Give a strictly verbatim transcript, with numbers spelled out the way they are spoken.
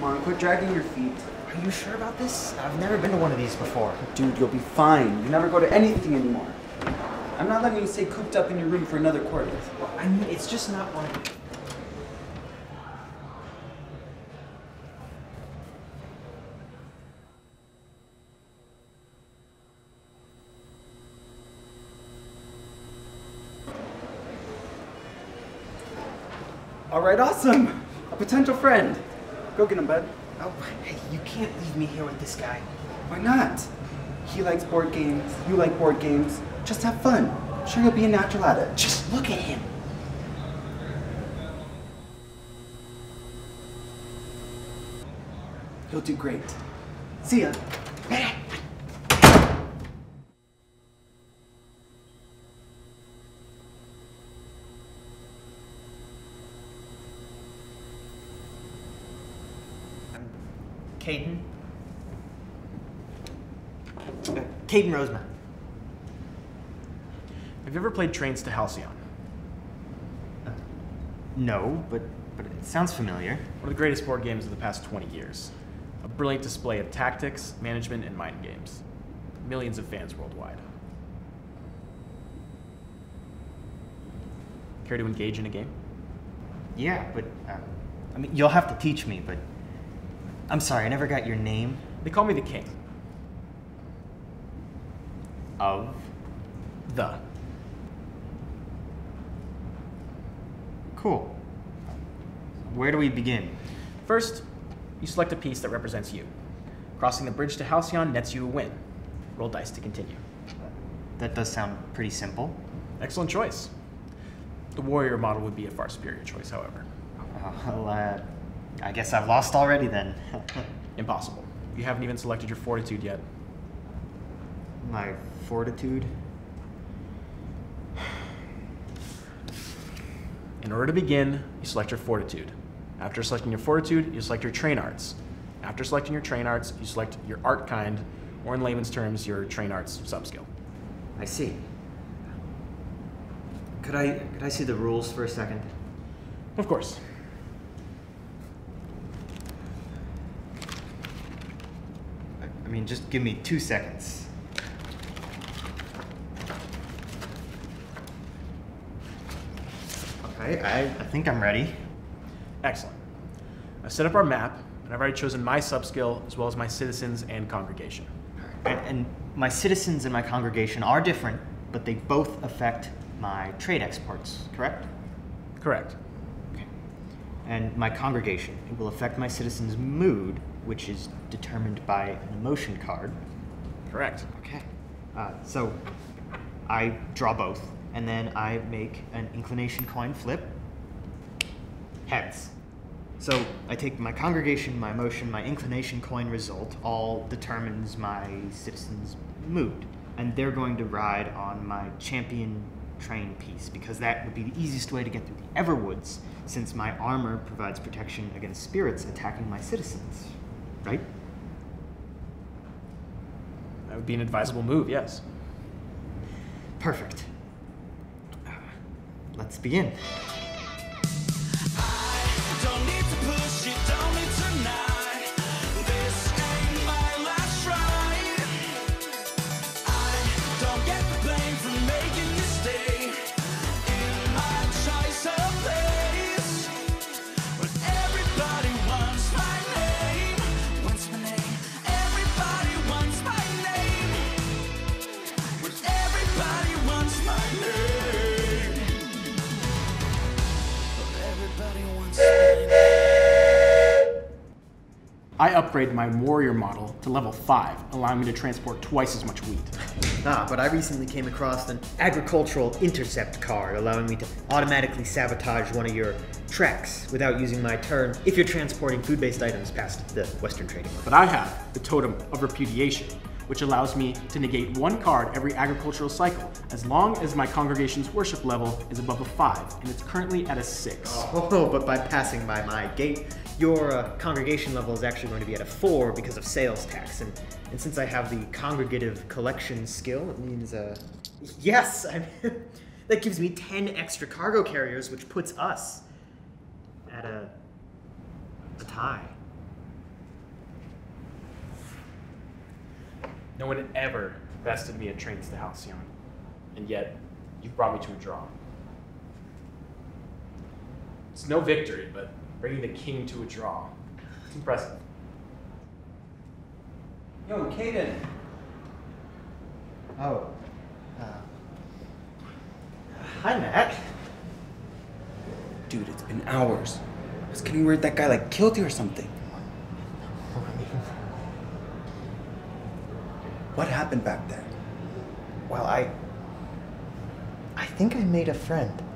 Come on, quit dragging your feet. Are you sure about this? I've never been to one of these before. Dude, you'll be fine. You never go to anything anymore. I'm not letting you stay cooped up in your room for another quarter. Well, I mean, it's just not one. All right, awesome. A potential friend. Go get him, bud. Oh, hey, you can't leave me here with this guy. Why not? He likes board games. You like board games. Just have fun. I'm sure you'll be a natural at it. Just look at him. He'll do great. See ya. Caden. Uh, Caden Rosemount. Have you ever played Trains to Halcyon? Uh, no, but, but it sounds familiar. One of the greatest board games of the past twenty years. A brilliant display of tactics, management, and mind games. Millions of fans worldwide. Care to engage in a game? Yeah, but uh, I mean, you'll have to teach me, but I'm sorry, I never got your name. They call me the king. Of? The. Cool. Where do we begin? First, you select a piece that represents you. Crossing the bridge to Halcyon nets you a win. Roll dice to continue. That does sound pretty simple. Excellent choice. The warrior model would be a far superior choice, however. Well, uh, I guess I've lost already then. Impossible. You haven't even selected your fortitude yet. My fortitude? In order to begin, you select your fortitude. After selecting your fortitude, you select your train arts. After selecting your train arts, you select your art kind, or in layman's terms, your train arts subskill. I see. Could I, could I see the rules for a second? Of course. I mean, just give me two seconds. Okay, I, I think I'm ready. Excellent. I've set up our map, and I've already chosen my subskill as well as my citizens and congregation. And, and my citizens and my congregation are different, but they both affect my trade exports, correct? Correct. Okay. And my congregation, it will affect my citizens' mood, which is determined by an emotion card. Correct. Okay. Uh, so I draw both, and then I make an inclination coin flip. Heads. So I take my congregation, my emotion, my inclination coin result, all determines my citizen's mood. And they're going to ride on my champion train piece, because that would be the easiest way to get through the Everwoods, since my armor provides protection against spirits attacking my citizens. Right? That would be an advisable move, yes. Perfect. Uh, let's begin. I don't need to push it, don't need to deny. This ain't my last try. I don't get the blame for making you stay in my choice of play. I upgraded my warrior model to level five, allowing me to transport twice as much wheat. Ah, but I recently came across an agricultural intercept card, allowing me to automatically sabotage one of your tracks without using my turn if you're transporting food-based items past the Western trading line. But I have the Totem of Repudiation, which allows me to negate one card every agricultural cycle, as long as my congregation's worship level is above a five, and it's currently at a six. Oh, but by passing by my gate, your uh, congregation level is actually going to be at a four because of sales tax, and, and since I have the congregative collection skill, it means, uh, yes, I mean, that gives me ten extra cargo carriers, which puts us at a, a tie. No one ever bested me at Trains to Halcyon, and yet you've brought me to a draw. It's no victory, but bringing the king to a draw. It's impressive. Yo, Caden. Oh. Uh, hi, Mac. Dude, it's been hours. I was getting worried that guy like killed you or something. What happened back there? Well, I... I think I made a friend.